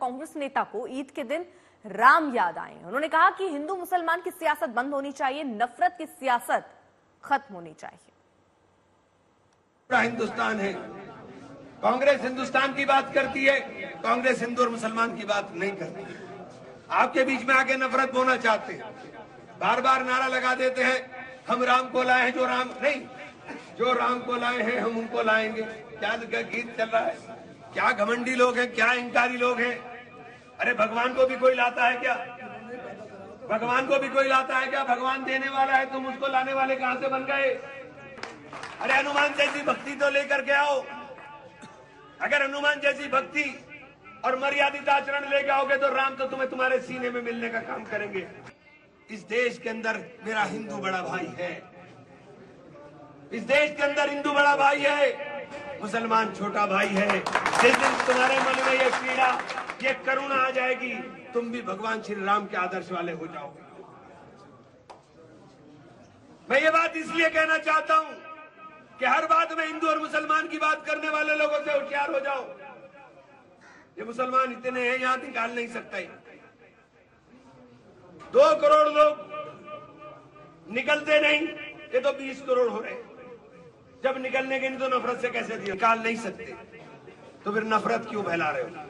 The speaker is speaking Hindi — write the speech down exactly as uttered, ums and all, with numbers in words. कांग्रेस नेता को ईद के दिन राम याद आए। उन्होंने कहा कि हिंदू मुसलमान की सियासत बंद होनी चाहिए, नफरत की सियासत खत्म होनी चाहिए। पूरा हिंदुस्तान है, कांग्रेस हिंदुस्तान की बात करती है, कांग्रेस हिंदू और मुसलमान की बात नहीं करती। आपके बीच में आके नफरत बोना चाहते हैं, बार बार नारा लगा देते हैं हम राम को लाए हैं, जो राम नहीं जो राम को लाए हैं हम उनको लाएंगे। क्या गीत चल रहा है, क्या घमंडी लोग हैं, क्या इंकारी लोग हैं। अरे भगवान को भी कोई लाता है क्या? भगवान को भी कोई लाता है क्या? भगवान देने वाला है, तुम उसको लाने वाले कहां से बन गए? अरे हनुमान जैसी भक्ति तो लेकर के आओ। अगर हनुमान जैसी भक्ति और मर्यादित आचरण लेके आओगे तो राम तो तुम्हें तुम्हारे सीने में मिलने का काम करेंगे। इस देश के अंदर मेरा हिंदू बड़ा भाई है, इस देश के अंदर हिंदू बड़ा भाई है, मुसलमान छोटा भाई है। जिस दिन तुम्हारे मन में ये पीड़ा, ये करुणा आ जाएगी, तुम भी भगवान श्री राम के आदर्श वाले हो जाओगे। मैं ये बात इसलिए कहना चाहता हूं कि हर बात में हिंदू और मुसलमान की बात करने वाले लोगों से होशियार हो जाओ। ये मुसलमान इतने हैं यहां निकाल नहीं सकते। दो करोड़ लोग निकलते नहीं, ये तो बीस करोड़ हो रहे। जब निकलने के नहीं तो नफरत से कैसे निकाल नहीं सकते, तो फिर नफरत क्यों फैला रहे हो?